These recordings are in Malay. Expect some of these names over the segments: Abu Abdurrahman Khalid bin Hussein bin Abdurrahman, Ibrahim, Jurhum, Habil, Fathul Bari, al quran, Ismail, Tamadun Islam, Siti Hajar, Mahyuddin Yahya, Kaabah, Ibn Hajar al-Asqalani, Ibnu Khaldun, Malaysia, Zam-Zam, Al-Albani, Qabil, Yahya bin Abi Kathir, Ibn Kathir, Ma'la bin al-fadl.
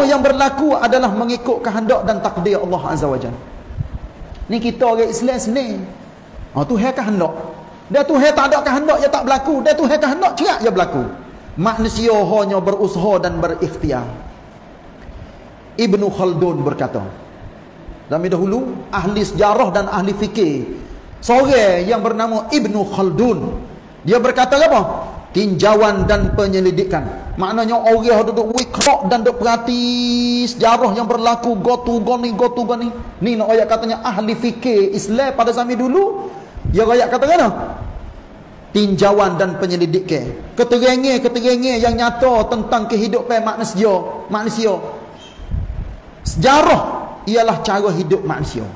semua yang berlaku adalah mengikut kehendak dan takdir Allah Azza wa Jalla. Ni kita orang Islam senang. Ha Tuhan kehendak. Dia Tuhan tak ada kehendak dia tak berlaku. Dia Tuhan kehendak cerak dia berlaku. Manusia hanya berusaha dan berikhtiar. Ibnu Khaldun berkata, zaman dahulu ahli sejarah dan ahli fikir, seorang yang bernama Ibnu Khaldun, dia berkata apa? Tinjauan dan penyelidikan. Maknanya orang duduk wikrak dan duduk perhati sejarah yang berlaku gotu goni. Ni nak ayat katanya ahli fikir Islam pada zaman dulu. Ya ayat kata kan? Tinjauan dan penyelidikan. Keterangan yang nyata tentang kehidupan manusia. Sejarah ialah cara hidup manusia.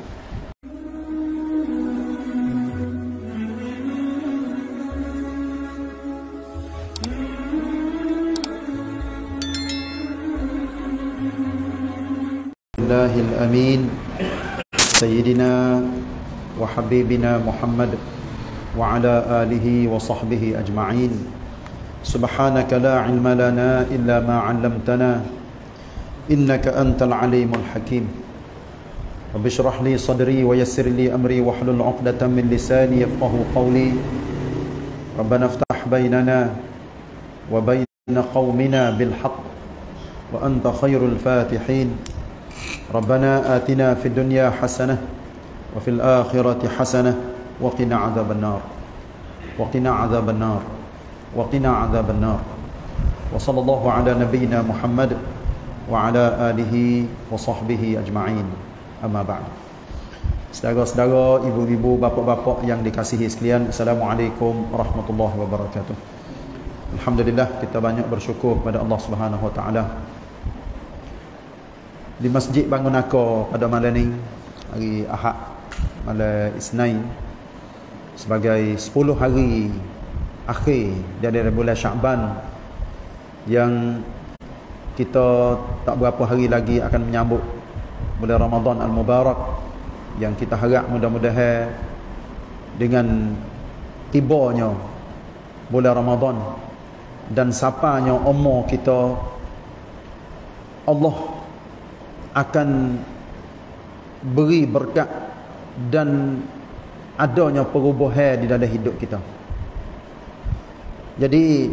Allahil amin sayyidina wa habibina Muhammad wa ala alihi wa sahbihi ajma'in. Subhanaka la ilma lana illa ma 'allamtana innaka antal alimul hakim. Rabbi syrah li sadri wa yassir li amri wa hlul 'uqdatan min lisani yafqahu qawli. Rabbana iftah bainana wa bain qaumina bil haqq wa anta khairul fatihin. Rabbana atina fid dunya hasanah wa fil akhirati hasanah wa qina 'adzaban nar. Wa sallallahu ala nabiyyina Muhammad wa ala alihi wa sahbihi ajma'in. Amma ba'd. Saudara-saudara, ibu-ibu, bapa-bapa yang dikasihi sekalian, assalamualaikum warahmatullahi wabarakatuh. Alhamdulillah, kita banyak bersyukur kepada Allah Subhanahu wa taala. Di Masjid Bangunako pada malam ini, hari Ahad, malam Isnin, sebagai 10 hari akhir dari bulan Sya'ban yang kita tak berapa hari lagi akan menyambut bulan Ramadan Al-Mubarak, yang kita harap mudah-mudahan dengan tibanya bulan Ramadan dan sapanya umur kita, Allah akan beri berkat dan adanya perubahan di dalam hidup kita. Jadi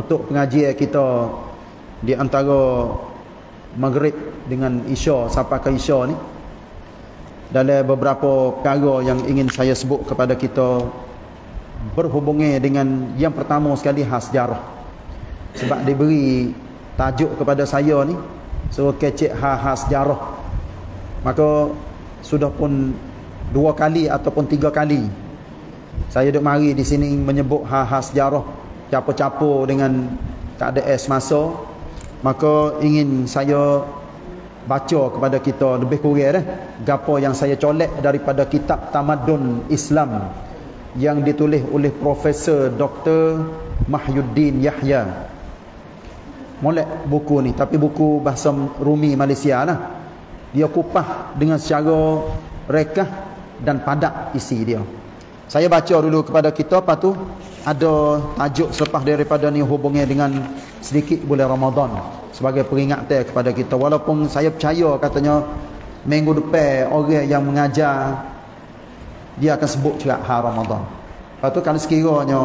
untuk pengajian kita di antara Maghrib dengan Isya, sampai ke Isya ni, dalam beberapa perkara yang ingin saya sebut kepada kita berhubungi dengan yang pertama sekali sejarah. Sebab diberi tajuk kepada saya ni, suruh kecek sejarah. Maka sudah pun 2 kali ataupun 3 kali saya duduk mari di sini menyebut sejarah, capur-capur dengan keadaan semasa. Maka ingin saya baca kepada kita lebih kurang gapo yang saya colek daripada kitab Tamadun Islam yang ditulis oleh Profesor Dr. Mahyuddin Yahya. Molek buku ni, tapi buku bahasa Rumi Malaysia lah. Dia kupas dengan secara rekah dan padat isi dia. Saya baca dulu kepada kita, lepas tu ada tajuk selepas daripada ni hubungnya dengan sedikit bulan Ramadan sebagai peringatan kepada kita. Walaupun saya percaya katanya minggu depan orang yang mengajar dia akan sebut cerak Ramadan. Lepas tu kalau sekiranya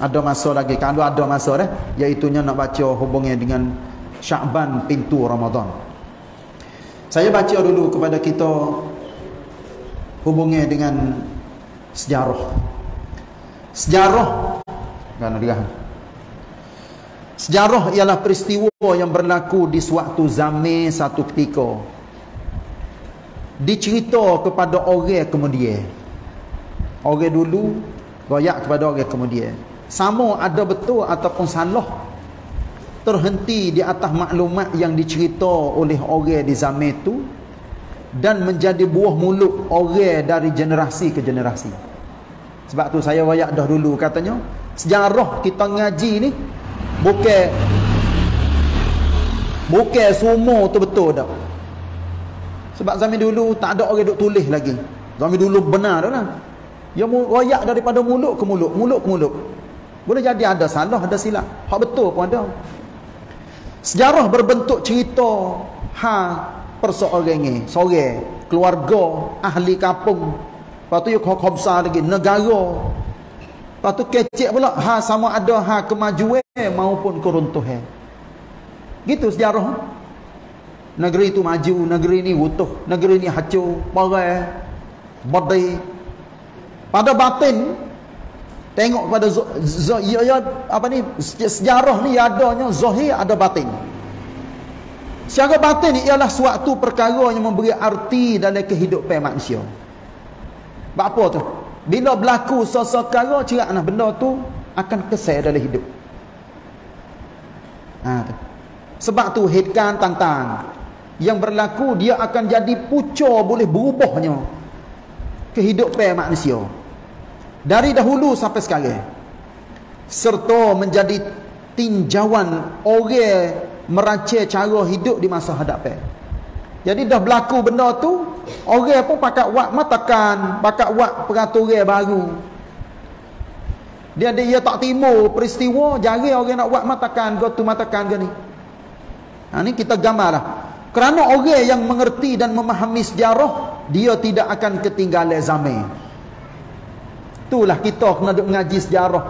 ada masa lagi, kalau ada masa dah, iaitunya nak baca hubungnya dengan Sya'ban, pintu Ramadan. Saya baca dulu kepada kita hubungnya dengan sejarah. Sejarah ialah peristiwa yang berlaku di suatu zaman, satu ketika, dicerita kepada orang kemudian. Orang dulu royak kepada orang kemudian. Sama ada betul ataupun salah, terhenti di atas maklumat yang dicerita oleh orang di zaman itu dan menjadi buah mulut orang dari generasi ke generasi. Sebab tu saya royak dah dulu katanya, sejarah kita ngaji ni Bukan semua tu betul dah. Sebab zaman dulu tak ada orang duk tulis lagi. Zaman dulu benar dah lah. Dia royak daripada mulut ke mulut. Boleh jadi ada salah, ada silap. Hak betul pun ada. Sejarah berbentuk cerita perseorangan, seorang, keluarga, ahli kampung. Lepas tu yuk khobsah lagi, negara. Lepas tu kecek pula, sama ada kemajuan maupun keruntuhan. Gitu sejarah. Negeri itu maju, negeri ini utuh, negeri ini hancur, barai, badai. Pada batin, tengok pada sejarah ni adanya zahir, ada batin. Sejarah batin ni ialah suatu perkara yang memberi arti dalam kehidupan manusia. Bab apa tu? Bila berlaku sesuatu perkara, ceraklah benda tu akan kesan dalam hidup. Tu. Sebab tu hitkan tantang yang berlaku, dia akan jadi pucuk, boleh berubahnya kehidupan manusia dari dahulu sampai sekarang, serta menjadi tinjauan orang merancang cara hidup di masa hadapan. Jadi dah berlaku benda tu, orang pun pakat buat matakan, pakat buat peraturan baru. Dia tak timur peristiwa, jarang orang nak buat matakan ke tu, matakan ke ni. Ini kita gambarlah. Kerana orang yang mengerti dan memahami sejarah, dia tidak akan ketinggalan zaman. Itulah kita kena duduk mengaji sejarah.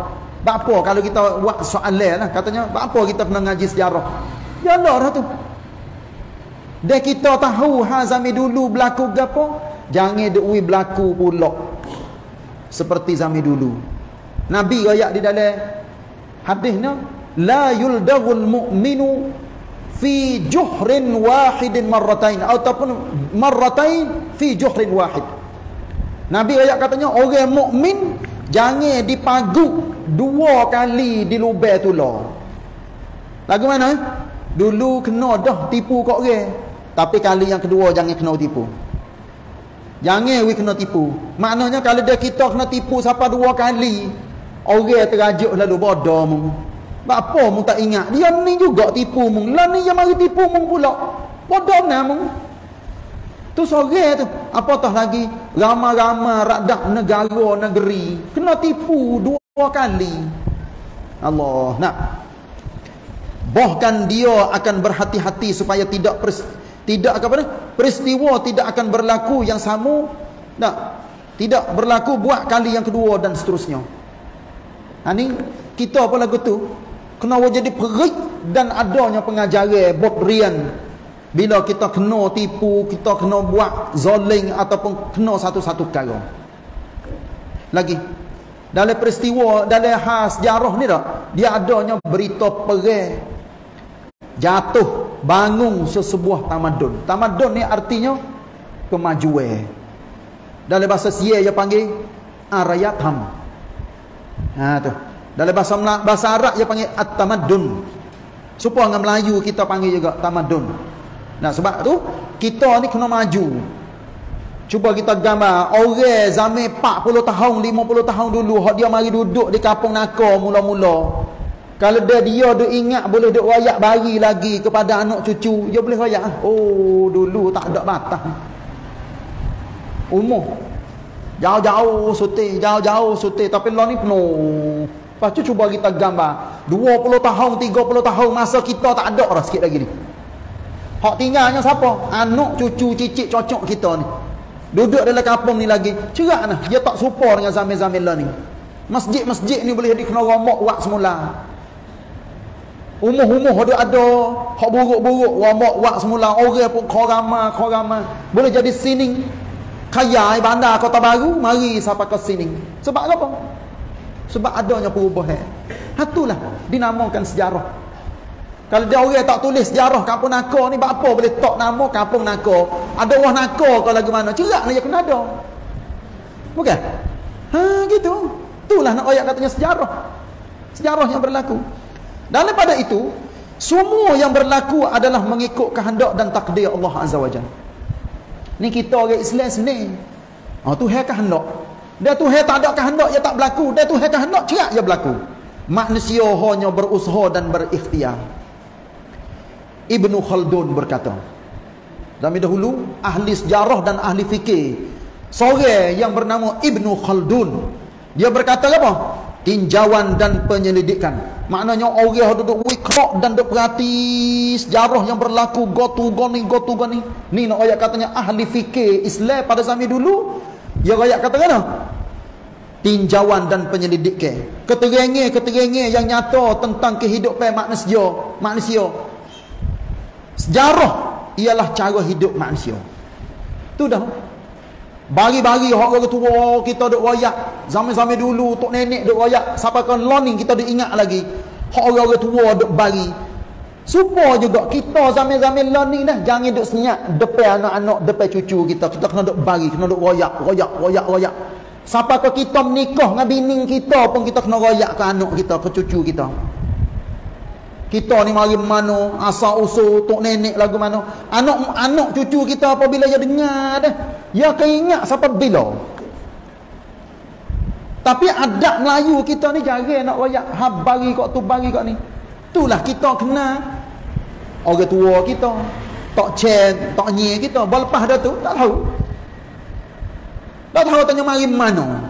Bak apa kalau kita buat soalan lah, katanya bak apa kita kena mengaji sejarah? Jalanlah tu. Dia kita tahu zaman dulu berlaku gapo, jangan duk berlaku pula seperti zaman dulu. Nabi royak di dalam hadisnya, la yuldagul mu'minu fi juhrin wahidin marratain, ataupun marratain fi juhrin wahid. Nabi ayat katanya, orang mukmin jangan dipagu dua kali di lubang tular. Lagu mana? Dulu kena dah tipu kat orang, tapi kali yang kedua jangan kena tipu. Jangan we kena tipu. Maknanya kalau dia kita kena tipu sampai dua kali, orang terajuk lalu bodoh mu. Apa mu tak ingat? Dia ni juga tipu mu. Lah ni yang mari tipu mu pula. Bodoh nak mu. Tu sore tu. Apatah lagi ramai-ramai rakyat negara negeri kena tipu dua kali. Allah nak. Bahkan dia akan berhati-hati supaya peristiwa tidak akan berlaku yang sama. Nak. Tidak berlaku buat kali yang kedua dan seterusnya. Ini kita pun lagu tu. Kena jadi perik dan adanya pengajaran berbrian. Bila kita kena tipu, kita kena buat zoling ataupun kena satu-satu perkara. Lagi dalam peristiwa, dalam sejarah ni tak, dia adanya berita perang, jatuh bangun sesebuah tamadun. Tamadun ni artinya kemajuan. Dalam bahasa Sia dia panggil arayatam. Tu. Dalam bahasa Arab dia panggil at-tamadun. Supaya dengan Melayu kita panggil juga tamadun. Nah, sebab tu kita ni kena maju. Cuba kita gambar orang zaman 40 tahun, 50 tahun dulu hak dia mari duduk di kampung Naka mula-mula. Kalau dia duk ingat boleh duk royak bari lagi kepada anak cucu, dia boleh royak. Oh, dulu tak ada batas. Umur jauh-jauh sutih, jauh-jauh sutih, tapi lah ni penuh. Lepas tu cuba kita gambar 20 tahun, 30 tahun masa kita tak ada dah sikit lagi ni. Hak tinggalnya siapa? Anak, cucu, cicit, cocok kita ni. Duduk dalam kampung ni lagi. Cerak lah. Dia tak serupa dengan zaman-zaman lah ni. Masjid-masjid ni boleh jadi kena romak wak semula. Umuh-umuh ada. Hak buruk-buruk romak wak semula. Orang pun korama. Boleh jadi sining. Kaya bandar Kota Baru, mari sampai ke sining. Sebab apa? Sebab adanya perubahan. Itulah dinamakan sejarah. Kalau dia orang tak tulis sejarah kampung Naka ni, buat apa boleh tok nama kampung Naka? Ada wah Naka ke lagu mana? Ceraklah dia kena ada. Bukan? Gitu. Itulah nak ayat katanya sejarah. Sejarah yang berlaku. Daripada itu, semua yang berlaku adalah mengikut kehendak dan takdir Allah Azza wa Jalla. Ni kita orang Islam sini. Tu hak kehendak. Dia Tuhan tak ada kehendak, dia tak berlaku. Dia Tuhan kehendak, cerak dia berlaku. Manusia hanya berusaha dan berikhtiar. Ibnu Khaldun berkata, zaman dahulu, ahli sejarah dan ahli fikir, seorang yang bernama Ibnu Khaldun, dia berkata apa? tinjauan dan penyelidikan. Maknanya orang yang duduk wikrok dan duduk perhati sejarah yang berlaku gotu goni. Ni nak ayat katanya ahli fikir Islam pada zaman dulu. Ya ayat kata kan? Tinjauan dan penyelidikan. Keterangan yang nyata tentang kehidupan manusia. Sejarah ialah cara hidup manusia. Tu dah. Bagi-bagi orang tua kita duk royak. Zaman-zaman dulu tok nenek duk royak. Sampai kan learning kita duk ingat lagi. Orang tua duk bagi. Supaya juga kita zaman-zaman learning dah jangan duk senyap depan anak-anak, depan cucu kita. Kita kena duk bagi, kena duk royak. Sampai kan kita menikah dengan bini kita pun kita kena royak ke anak kita, ke cucu kita. Kita ni mari mana asal usul tok nenek lagu mana. Anak-anak cucu kita apabila dia dengar dah, dia akan ingat sampai bila. Tapi adat Melayu kita ni jarang nak royak. Hab bagi kat tu, bagi kat ni. Itulah kita kenal orang tua kita, tok cen, tok nye kita. Lepas dah tu tak tahu. Tak tahu tanya mari mana.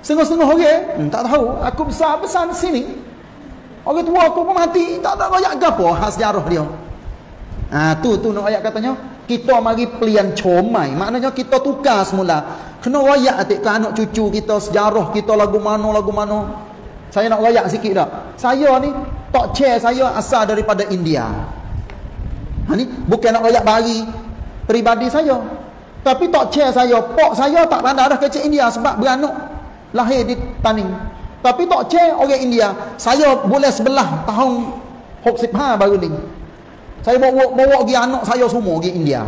Sengah-sengah orang tak tahu. Aku besar-besar di sini. Orang tua aku pun mati, tak ada royak gapo hak sejarah dia. Ah tu nak ayat katanya, kita mari pelian comai. Maknanya kita tukar semula. Kena royak atik ke anak cucu kita sejarah kita lagu mana. Saya nak royak sikit dah. Saya ni tok chair saya asal daripada India. Ha ni bukan nak royak bari peribadi saya. Tapi tok chair saya, pak saya tak pandai dah kecil India sebab beranak lahir di Taning. Tapi tok cek orang India. Saya boleh sebelah tahun Hoksipha baru ni. Saya bawa pergi anak saya semua pergi India.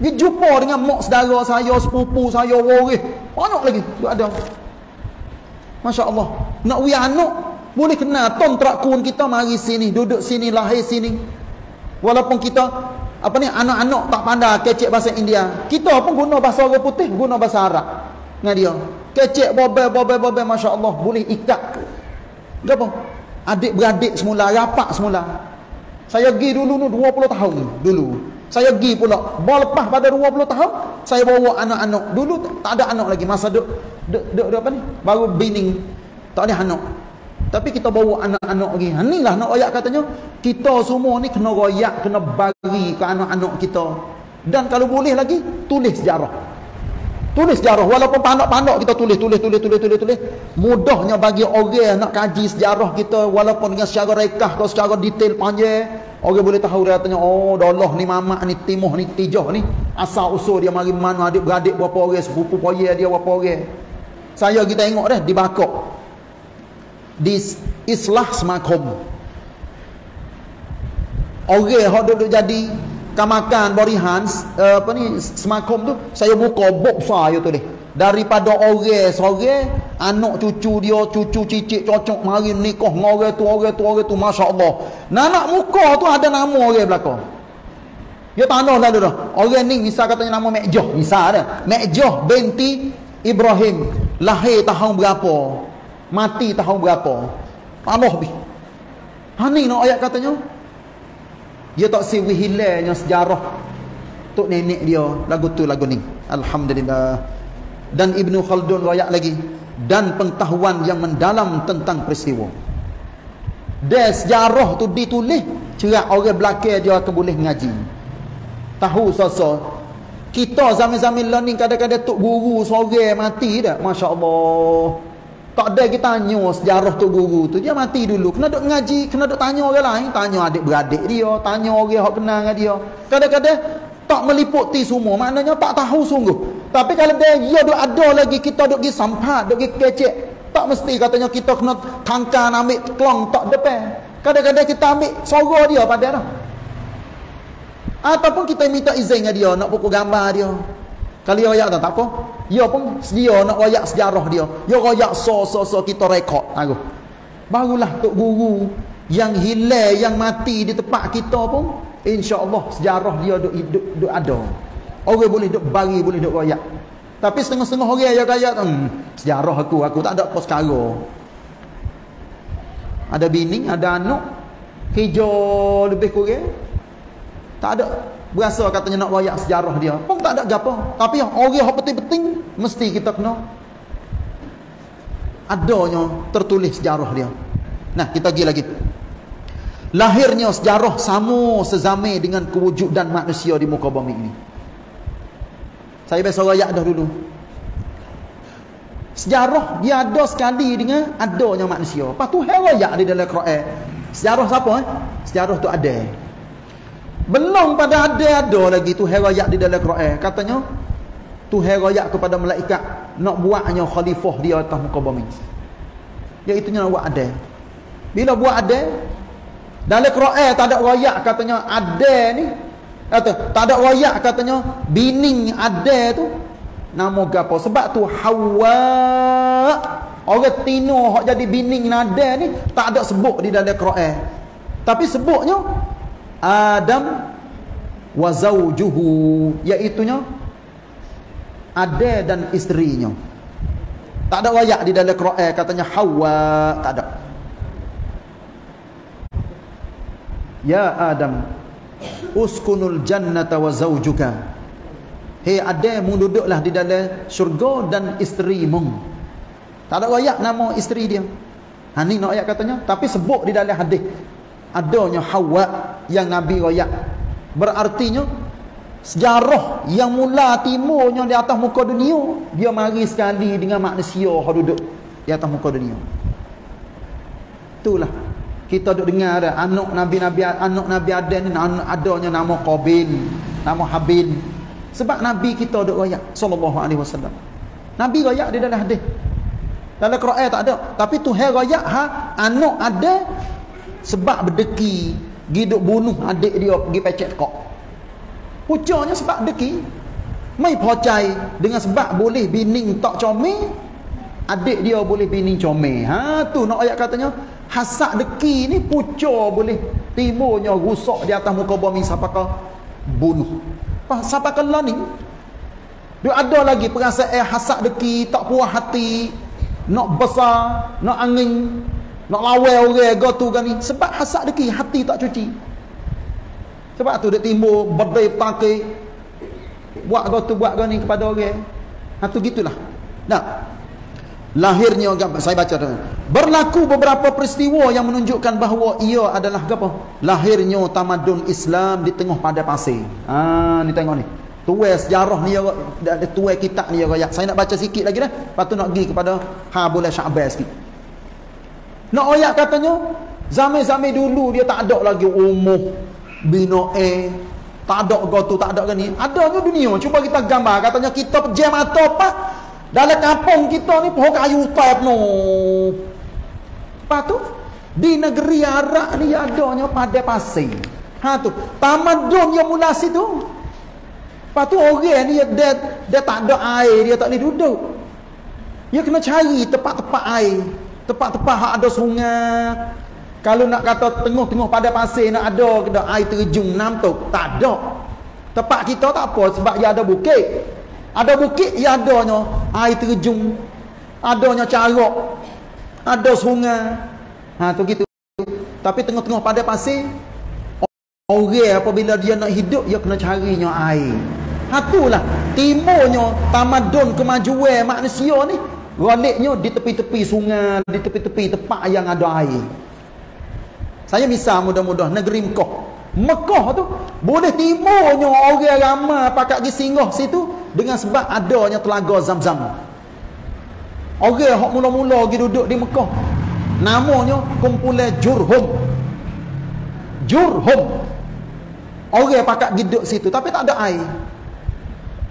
Dia jumpa dengan mak saudara saya, sepupu saya, waris. Anak lagi ada. Masya Allah. Nak pergi anak boleh kenal trakun kita mari sini, duduk sini, lahir sini. Walaupun kita anak-anak tak pandai kecek bahasa India. Kita pun guna bahasa orang putih, guna bahasa Arab. Dengan dia. Kecek bobel, Masya Allah, boleh ikat. Kenapa? Adik-beradik semula, rapat semula. Saya pergi dulu ni 20 tahun dulu. Saya pergi pula, lepas pada 20 tahun, saya bawa anak-anak. Dulu tak ada anak lagi, masa duduk apa ni? Baru bining, tak ada anak. Tapi kita bawa anak-anak lagi. Inilah nak royak katanya, kita semua ni kena royak, kena bagi ke anak-anak kita. Dan kalau boleh lagi, tulis sejarah. Tulis sejarah, walaupun pandok-pandok kita tulis. Mudahnya bagi orang nak kaji sejarah kita, walaupun dengan secara rekah atau secara detail panjang, orang boleh tahu dia tanya, oh dolah ni mamak ni, timuh ni, tijah ni, asal usul dia mari mana, adik-beradik berapa orang, sepupu poye dia berapa orang. Saya kita tengok dah di Bakok, di Islah Semakom, orang yang duduk jadi kamakan barihan semakom tu, saya buka bok saya tu deh. Daripada orang sore anak cucu dia, cucu cicit cocok mari nikah dengan orang tu masya-Allah. Nak muka tu ada nama orang belakang. Dia tanah dah dah. Orang ni misal katanya nama Mak Joh, misal dah. Mak Joh binti Ibrahim lahir tahun berapa? Mati tahun berapa? Allah bi. Ha ni nak ayat katanya. Dia tak siwi hilangnya sejarah tok nenek dia, lagu ni. Alhamdulillah. Dan Ibnu Khaldun royak lagi, dan pengetahuan yang mendalam tentang peristiwa. Dan sejarah tu ditulis, cerak orang belakang dia akan boleh ngaji. Tahu sosok. Kita zaman-zaman learning kadang-kadang tok guru sore mati dah. Masya-Allah. Tak ada kita tanya sejarah tu guru tu. Dia mati dulu. Kena duk ngaji, kena duk tanya orang lain. Tanya adik-beradik dia, tanya orang yang kenal dengan dia. Kadang-kadang tak meliputi semua. Maknanya tak tahu sungguh. Tapi kalau dia duk ada lagi, kita duk pergi sampat, duk pergi kecek. Tak mesti katanya kita kena tangkan, ambil kelong, tak depan. Kadang-kadang kita ambil suara dia pada dah. Ataupun kita minta izin dengan dia, nak pukul gambar dia. Kalau dia royak tak apa. Dia pun sedia nak royak sejarah dia. Dia royak kita rekod. Barulah tok guru yang hilang, yang mati di tempat kita pun, insya-Allah sejarah dia duk ada. Orang boleh duk bagi, boleh duk royak. Tapi setengah-setengah orang dia kaya, sejarah aku tak ada apa sekarang. Ada bini, ada anak, kerja lebih kurang. Tak ada berasa katanya nak royak sejarah dia pun tak ada gapo. Tapi yang orang yang penting-penting mesti kita kena adanya tertulis sejarah dia. Nah, kita pergi lagi. Lahirnya sejarah sama sezame dengan kewujudan manusia di muka bumi ini. Saya biasa rakyat dah dulu. Sejarah dia ada sekali dengan adanya manusia. Lepas tu herayak di dalam Quran. Sejarah siapa? Sejarah tu ada. Belum pada ada lagi tu herayak di dalam Quran. Katanya tu herayak kepada malaikat nak buatnya khalifah dia atas muka bumi. Iaitu nak buat ada. Bila buat ada dalam Quran tak ada rakyat katanya ada ni. Atau tak ada rakyat katanya bining ada tu. Nama gapo? Sebab tu Hawa orang tino hok jadi bining nada ni tak ada sebut di dalam Quran. Tapi sebutnya Adam wa zaujuhu, iaitu nya Adam dan isterinya. Tak ada wayak di dalam Quran katanya Hawa, tak ada. Ya Adam, uskunul jannata wa zaujuka. Hei Adam, mu duduklah di dalam syurga dan isteri mu. Tak ada ayat nama isteri dia. Ha ni nak ayat katanya, tapi sebut di dalam hadis adanya Hawa yang Nabi royak. Berartinya sejarah yang mula timurnya di atas muka dunia, dia mari sekali dengan manusia hok duduk di atas muka dunia. Itulah kita duk dengar ada anak Nabi Adam ni adanya nama Qabil, nama Habil. Sebab Nabi kita duk royak sallallahu alaihi wasallam. Nabi royak di dalam hadis. Dalam Quran tak ada, tapi Tuhan royak ha anak ada sebab berdeki gi duk bunuh adik dia pergi pecek tekak. Pucanya sebab deki. Mai percaya dengan sebab boleh bining tak comel, adik dia boleh bining comel. Ha tu nak ayat katanya hasad deki ni puca boleh timbulnya rusak di atas muka bumi siapakah bunuh. Siapa kalau ni dia ada lagi perasaan hasad deki, tak puas hati, nak besar, nak angin, nak lawan orang gotu gani sebab hasad deki, hati tak cuci. Sebab tu dia timbul berdai pakai buat gotu buat gani kepada orang. Ha tu gitulah. Nah, lahirnya saya baca tu. Berlaku beberapa peristiwa yang menunjukkan bahawa ia adalah apa? Lahirnya tamadun Islam di tengah padang pasir. Ha ni tengok ni. Tuai sejarah ni, tuai kitab ni rakyat. Saya nak baca sikit lagi dah. Lepas tu nak pergi kepada ha bulan Sya'ban sikit. Nak ayat katanya zaman-zaman dulu dia tak ada lagi umur binae, tak ada gotu, tak ada gani. Adanya dunia. Cuba kita gambar katanya kita pejam mata pak. Dalam kampung kita ni pohon kayu utai penuh. Lepas tu di negeri Arab ni adanya padang pasir. Ha tu tamadun yang mula situ. Lepas tu orang ni dia tak ada air, dia tak boleh duduk. Dia kena cari tempat-tempat air, tempat-tempat hak ada sungai. Kalau nak kata tengah-tengah padang pasir nak ada air terjun namtok, tak ada. Tempat kita tak apa sebab dia ada bukit. Ada bukit, ia adanya air terjun, adanya carok, ada sungai. Ha tu gitu. Tapi tengah-tengah padang pasir, orang apabila dia nak hidup, dia kena carinya air. Ha tulah timurnya tamadun kemajuan manusia ni, roliknya di tepi-tepi sungai, di tepi-tepi tempat yang ada air. Saya misal mudah-mudahan negeri Mekah tu boleh timurnya orang ramai pakat pergi singgah situ dengan sebab adanya telaga Zam-Zam. Orang hok mula-mula pergi duduk di Mekah, namanya kumpulan Jurhum. Orang pakat pergi duduk situ tapi tak ada air.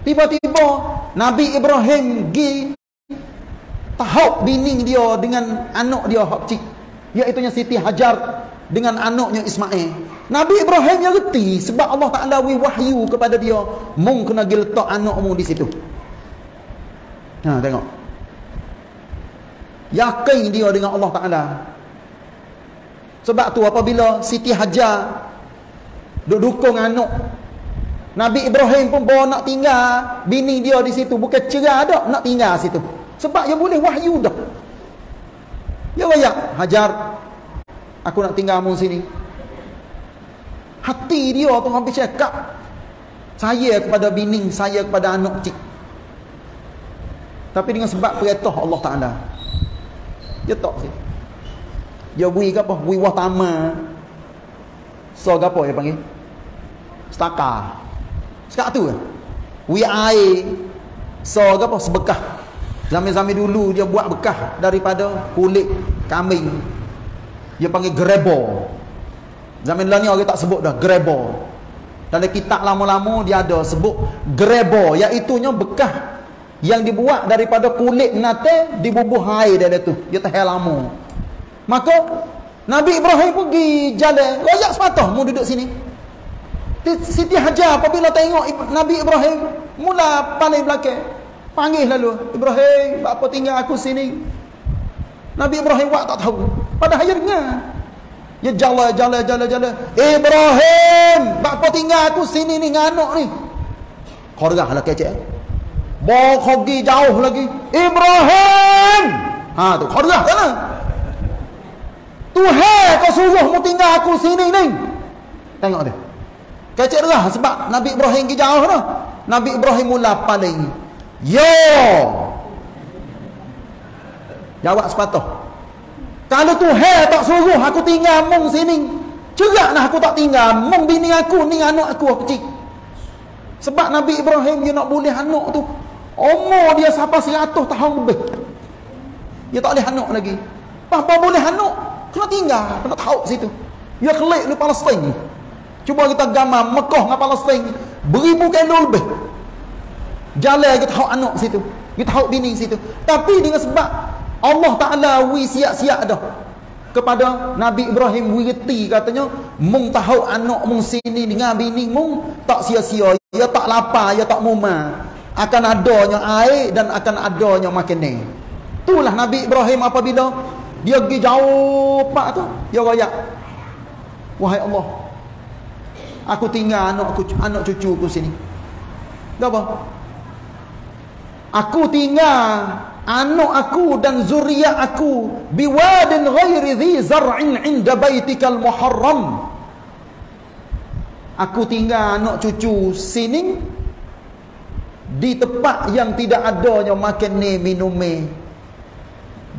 Tiba-tiba Nabi Ibrahim pergi tahap bining dia dengan anak dia hok cik, iaitunya Siti Hajar dengan anaknya Ismail. Nabi Ibrahim yang reti sebab Allah Ta'ala wahyu kepada dia, mung kena pergi letak anakmu di situ. Ha tengok. Yakin dia dengan Allah Ta'ala. Sebab tu apabila Siti Hajar duk dukung anak, Nabi Ibrahim pun bawa nak tinggal bini dia di situ, bukan cerai dak, nak tinggal situ. Sebab dia boleh wahyu dah. Ya wayak Hajar, aku nak tinggal mu sini. Hati dia tu hampir cakap saya kepada bining, saya kepada anak cik. Tapi dengan sebab perintah Allah Ta'ala, dia tak sih. Dia bui ke apa? Bui wahtama. So ke apa dia panggil? Stakar. Sekarang tu kan? Bui air. So ke apa? Sebekah. Zaman-zaman dulu dia buat bekah daripada kulit kambing. Dia panggil grebor. Zaman dulu ni orang tak sebut dah grebor. Dalam kitab lama-lama dia ada sebut grebor, iaitunya bekah yang dibuat daripada kulit nate dibubuh air dia tu. Dia tak lama. Maka Nabi Ibrahim pergi jalan royak sepatah mu duduk sini. Siti Hajar apabila tengok Nabi Ibrahim mula pandai belakang. Panggil lalu, "Ibrahim, apa tinggal aku sini?" Nabi Ibrahim wak tak tahu. Padahal dia dengar. Dia jalan. "Ibrahim, bapa tinggal aku sini ni nganok ni." Korgah lah kecek. Bawa kogi jauh lagi. "Ibrahim." Ha tu korgah sana. "Tuhan kau suruh mu tinggal aku sini ni." Tengok dia. Kecek dah sebab Nabi Ibrahim pergi jauh dah. Nabi Ibrahim mula paling. "Yo." Jawab sepatah. "Kalau Tuhan tak suruh aku tinggal mung sini, ceraklah aku tak tinggal mung bini aku ni anak aku kecil." Sebab Nabi Ibrahim dia nak boleh anak tu. Umur dia sampai 100 tahun lebih. Dia tak boleh anak lagi. Apa boleh anak? Kena tinggal, kena tahu situ. Dia kelik di Palestin. Cuba kita gambar Mekah dengan Palestin, beribu kilo lebih. Jalan kita tahu anak situ. Kita tahu bini situ. Tapi dengan sebab Allah Ta'ala wi siap-siap dah kepada Nabi Ibrahim wirti katanya, mung tahu anak mung sini dengan bini mung tak sia-sia, ia tak lapar, ia tak muma, akan adanya air dan akan adanya makanan. Itulah Nabi Ibrahim apabila dia pergi jauh pak tu dia royak, "Wahai Allah, aku tinggal anak cucuku sini. Apa? Aku tinggal anak aku dan zuriat aku biwadin ghairi dhi zar'in 'inda baitikal muharram." Aku tinggal anak cucu sini di tempat yang tidak adanya makan ni minum ni,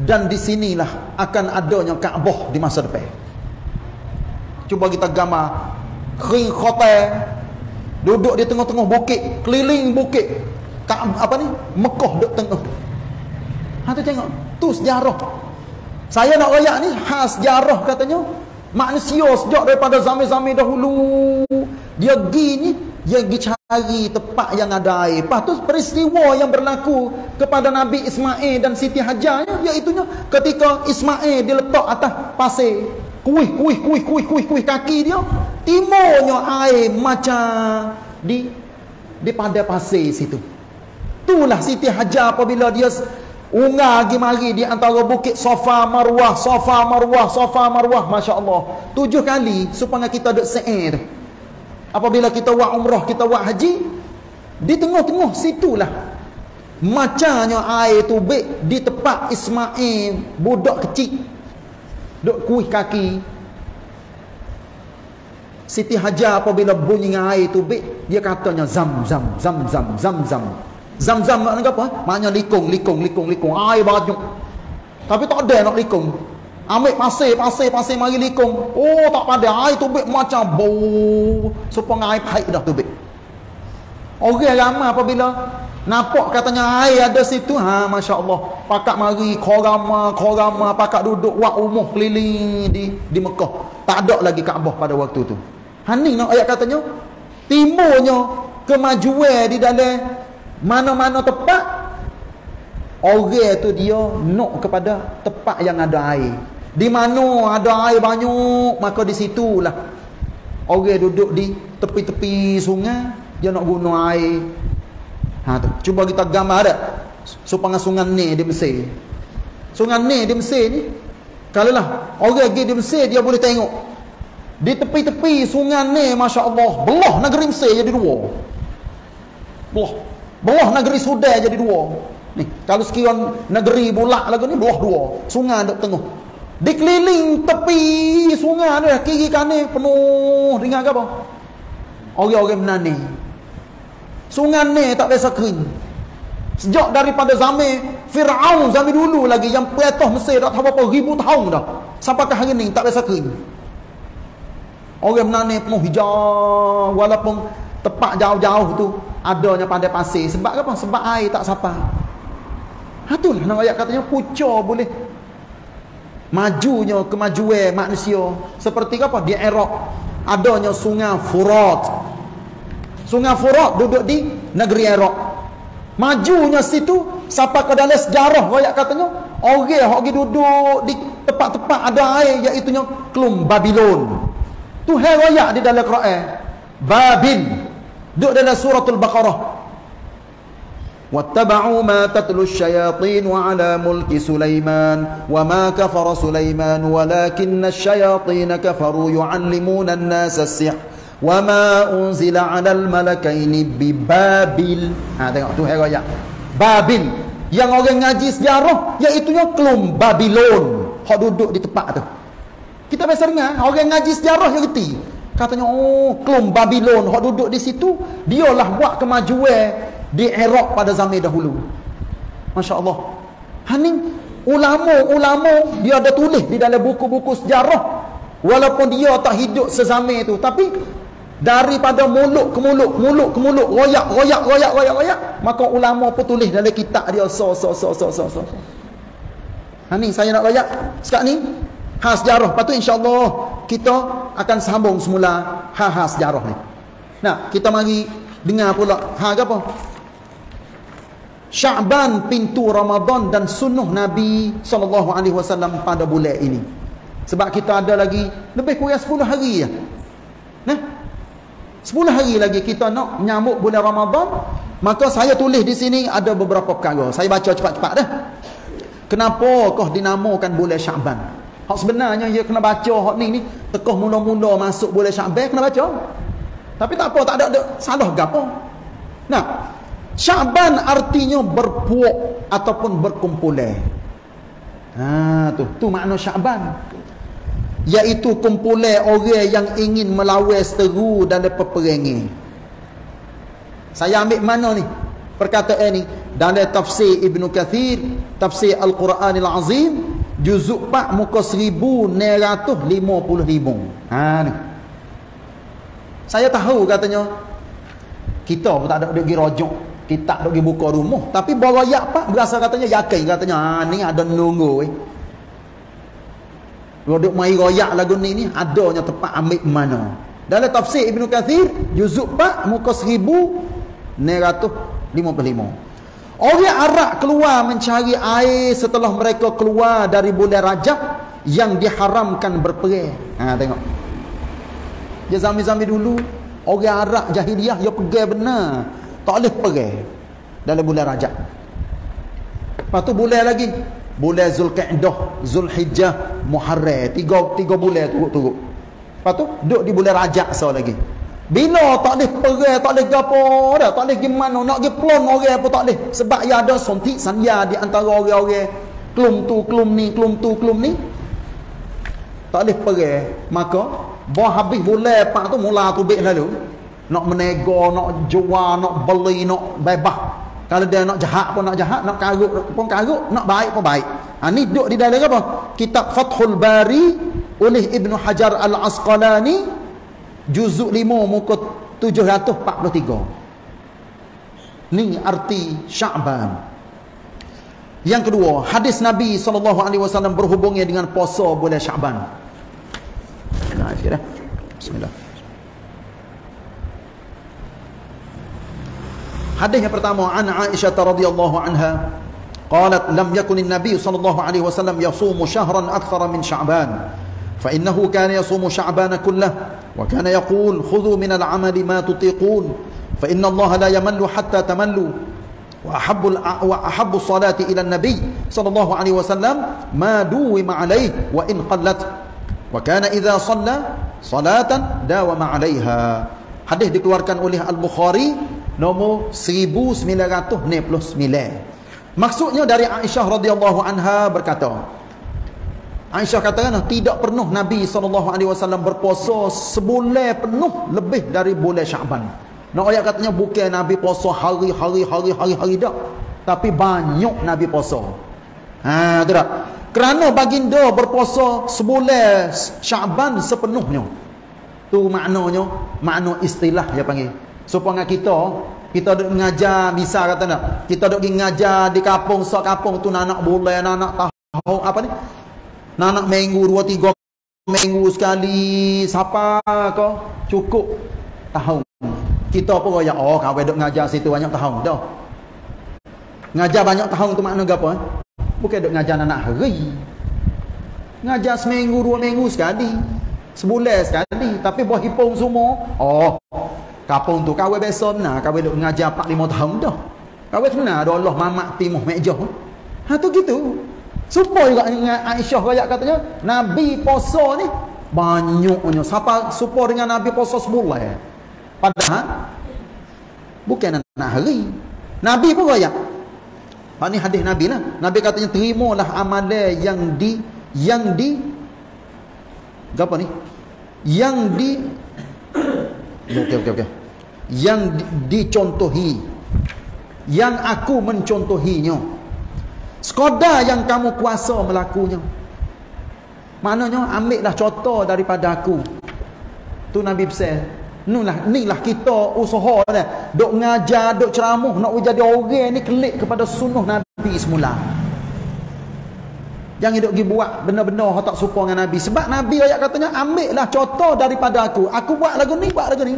dan di sinilah akan adanya Kaabah di masa depan. Cuba kita gambar kering khotai duduk di tengah-tengah bukit, keliling bukit apa ni Mekah duduk tengah. Ha tu tengok, tu sejarah. Saya nak royak ni khas sejarah katanya. Manusia sejak daripada zaman-zaman dahulu dia pergi ni, dia pergi cari tempat yang ada air. Lepas tu peristiwa yang berlaku kepada Nabi Ismail dan Siti Hajar iaitunya ketika Ismail diletak atas pasir, kuih kaki dia, timurnya air macam di padang pasir situ. Itulah Siti Hajar apabila dia unga lagi mari di antara bukit Safa Marwah. Masya Allah, 7 kali supaya kita duduk se'ir. Apabila kita buat umrah, kita buat haji, di tengah-tengah situlah macamnya air tubik di tempat Ismail budak kecil duduk kuih kaki. Siti Hajar apabila bunyi air tubik, dia katanya zam zam. Zam-zam nak apa? Maknanya likung. Air banyak. Tapi tak ada nak likung. Ambil pasir mari likung. Oh, tak pada air tubik macam bau. Supaya air pahit dah tubik. Orang ramai apabila nampak katanya air ada situ, ha Masya Allah, pakak mari korama, pakak duduk buat umur keliling di Mekah. Tak ada lagi Kaabah pada waktu tu. Haning nak ayat katanya timurnya kemajuan di dalam mana-mana tempat orang tu dia nak kepada tempat yang ada air. Di mana ada air banyak, maka di situlah orang duduk di tepi-tepi sungai, dia nak guna air. Ha tu, cuba kita gambar dah. Supaya sungai ni di Mesir. Sungai ni di Mesir ni, kalau lah orang pergi di Mesir dia boleh tengok. Di tepi-tepi sungai ni Masya Allah, belah negeri Mesir jadi dua. Belah negeri Sudan jadi dua. Ni, kalau sekiranya negeri bulat lagu ni belah dua. Sungai duk tengah. Dikeliling tepi sungai ni kiri kanan penuh dengan apa? Orang-orang menani. Sungai ni tak biasa kering. Sejak daripada zaman Fir'aun, zaman dulu lagi yang peretoh Mesir dah berapa ribu tahun dah. Sampai ke hari ni tak biasa kering. Orang menanam penuh hijau walaupun tempat jauh-jauh tu adanya pandai pasir. Sebab apa? Sebab air tak sampai. Itulah nak ayat katanya pucuk boleh majunya kemajuan manusia. Seperti apa? Di Iraq adanya sungai Furat. Sungai Furat duduk di negeri Iraq. Majunya situ sampai ke dalam sejarah royak katanya orang hok gi duduk di tempat-tempat ada air iaitu Kelum Babilon. Tu hai royak di dalam Quran. Babil duduk dalam suratul Baqarah. Wattaba'u ma tatlu asyayatin wa ala mulki Sulaiman wa ma kafara Sulaiman walakinna asyayatin kafaru yu'allimuna an-nasa as-sihr. Wa ma unzila 'alal malakaini bi Babil. Ha tengok tu ayat Babil yang orang ngaji sejarah iaitu Kelum Babilon. Hok duduk di tempat tu. Kita biasa dengar orang ngaji sejarah yang reti. Katanya oh Kelum Babilon hok duduk di situ, dialah buat kemajuan di Iraq pada zaman dahulu. Masya-Allah. Haning ulama-ulama dia ada tulis di dalam buku-buku sejarah walaupun dia tak hidup sezaman itu, tapi daripada mulut ke mulut royak, maka ulama pun tulis dalam kitab dia so. Ha ni saya nak royak sekarang ni khas sejarah. Lepas tu insya-Allah kita akan sambung semula khas sejarah ni. Nah, kita mari dengar pula hak apa? Sya'ban, pintu Ramadan dan sunnah Nabi SAW pada bulan ini. Sebab kita ada lagi lebih kurang 10 hari dah. Nah, 10 hari lagi kita nak menyambut bulan Ramadan. Maka saya tulis di sini ada beberapa perkara. Saya baca cepat-cepat dah. Kenapa kau dinamakan bulan Sya'ban? Hak sebenarnya dia kena baca hak ni tekoh mula-mula masuk bulan Sya'ban kena baca. Tapi tak apa, tak ada salah gapo. Nah, Sya'ban artinya berpuak ataupun berkumpulan. Ha tu makna Sya'ban. Iaitu kumpulan orang yang ingin melawan seteru dalam peperangan. Saya ambil mana ni perkataan ni dalam tafsir Ibn Kathir, tafsir Al-Quranil Azim, juzuk 4 muka 1955. Ha ni. Saya tahu katanya kita pun tak ada duk gi rojok, kita tak duk gi buka rumah, tapi barayak pak berasa katanya yakin katanya ha ni ada nunggu weh. Rodok mai royak lagu ni adanya tempat ambil mana. Dalam tafsir Ibnu Kathir juzuk 4 muka 1955. Orang Arab keluar mencari air setelah mereka keluar dari bulan Rajab yang diharamkan berperang. Ha tengok. Dia zaman-zaman dulu orang Arab jahiliah dia pergi benar, tak boleh perang dalam bulan Rajab. Lepas tu bulan lagi bulan Zulqa'dah, Zulhijjah, Muharram, tiga bulan turut-turut. Lepas tu duduk di bulan Rajab so lagi. Bila tak boleh perang, tak boleh gapo dah, tak boleh gimana nak gi plong orang pun tak boleh sebab ia ada sontik sanya di antara orang-orang kelum tu kelum ni. Tak boleh perang, maka bah habis bulan pak tu mula tubik lalu nak menego, nak jual, nak beli, nak bebah. Kalau dia nak jahat pun nak jahat, nak karut pun karut, nak baik pun baik. Ha ni duduk di dalam apa? Kitab Fathul Bari oleh Ibn Hajar al-Asqalani juzuk 5 muka 743. Ni arti Sya'ban. Yang kedua, hadis Nabi SAW berhubungnya dengan puasa bulan Sya'ban. Nah, dah. Bismillah. Hadis yang pertama, an Aisyah radhiyallahu anha qalat lam yakun an-nabiy sallallahu alaihi wasallam yasumu shahran akthara min Sya'ban fa innahu kana yasumu Sya'ban kullah wa kana yaqul khudhu min al-amali ma tutiqun fa inna Allah la yamallu hatta tamallu wa ahabbu salati ila an-nabiy sallallahu alaihi wasallam ma duwima alayhi wa in qallat wa kana idza shalla salatan dawama 'alayha. Hadis dikeluarkan oleh Al-Bukhari nomor 1999. Maksudnya dari Aisyah radhiyallahu anha berkata, Aisyah katakan tidak pernah Nabi SAW berpuasa sebulan penuh lebih dari bulan Sya'ban. Nak ayat katanya bukan Nabi puasa hari-hari dah. tapi banyak Nabi puasa. Ha, betul tak? Kerana baginda berpuasa sebulan Syaban sepenuhnya. Tu maknanya, makna istilah dia panggil. So pengat kita, kita duk mengajar, bisa kata nak. Kita duk mengajar di kampung, sok kampung tu anak bulan, anak tahu apa ni? Anak minggu 2-3 minggu sekali, siapa kau cukup tahun. Kita pun royak, oh kau duk mengajar situ banyak tahun dah. Ngajar banyak tahun tu makna apa? Bukan duk ngajar anak hari. Ngajar seminggu, 2 minggu sekali. Sebulan sekali. Tapi buat hipung semua. Oh, kapung tu kawai biasa benar. Kawai duk ngajar 4-5 tahun dah. Kawai benar ada Allah mamak timuh mejah. Ha tu gitu. Supaya juga dengan Aisyah rakyat katanya, Nabi poso ni banyaknya. Siapa supaya dengan Nabi poso sebulan? Padahal bukan anak hari. Nabi pun rakyat. Ini hadis Nabi lah. Nabi katanya terimalah amalan yang dicontohi, yang aku mencontohinya. Sekadar yang kamu kuasa melakunya. Maknanya ambillah contoh daripada aku. Tu Nabi pesan. Inilah kita usaha dah. Dok ngajar, dok ceramah, nak jadi orang ni kelik kepada sunnah Nabi semula. Jangan dok pergi buat benda-benda hak tak serupa dengan Nabi. Sebab Nabi ayat katanya, ambillah contoh daripada aku. Aku buat lagu ni, buat lagu ni.